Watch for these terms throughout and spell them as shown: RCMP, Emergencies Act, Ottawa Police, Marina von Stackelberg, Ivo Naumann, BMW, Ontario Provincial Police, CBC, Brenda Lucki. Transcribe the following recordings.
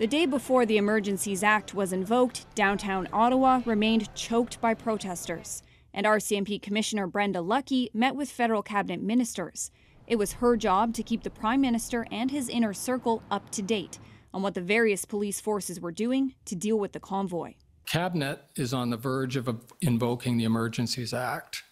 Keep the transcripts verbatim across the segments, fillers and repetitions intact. The day before the Emergencies Act was invoked, downtown Ottawa remained choked by protesters, and R C M P Commissioner Brenda Lucki met with federal cabinet ministers. It was her job to keep the Prime Minister and his inner circle up to date on what the various police forces were doing to deal with the convoy. Cabinet is on the verge of invoking the Emergencies Act.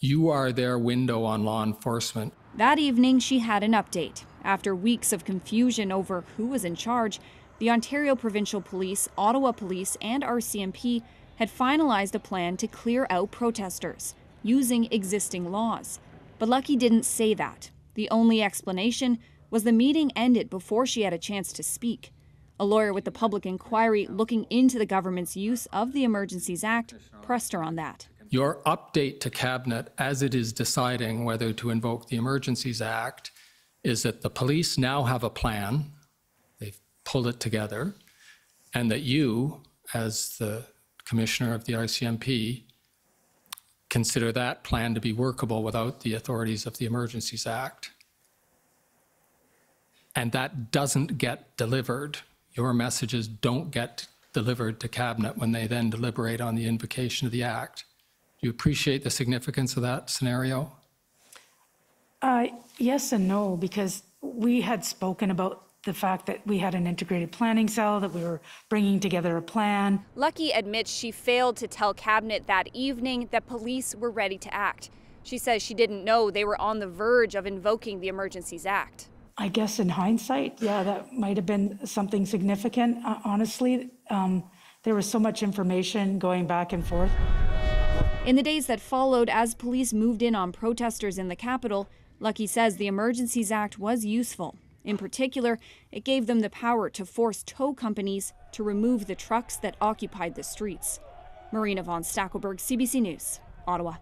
You are their window on law enforcement. That evening, she had an update. After weeks of confusion over who was in charge, the Ontario Provincial Police, Ottawa Police, and R C M P had finalized a plan to clear out protesters using existing laws. But Lucki didn't say that. The only explanation was the meeting ended before she had a chance to speak. A lawyer with the public inquiry looking into the government's use of the Emergencies Act pressed her on that. Your update to Cabinet as it is deciding whether to invoke the Emergencies Act is that the police now have a plan, they've pulled it together, and that you, as the Commissioner of the R C M P, consider that plan to be workable without the authorities of the Emergencies Act. And that doesn't get delivered. Your messages don't get delivered to Cabinet when they then deliberate on the invocation of the Act. Do you appreciate the significance of that scenario? Uh, yes and no, because we had spoken about the fact that we had an integrated planning cell, that we were bringing together a plan. Lucki admits she failed to tell Cabinet that evening that police were ready to act. She says she didn't know they were on the verge of invoking the Emergencies Act. I guess in hindsight, yeah, that might have been something significant. Uh, honestly, um, there was so much information going back and forth. In the days that followed, as police moved in on protesters in the capital, Lucki says the Emergencies Act was useful. In particular, it gave them the power to force tow companies to remove the trucks that occupied the streets. Marina von Stackelberg, C B C News, Ottawa.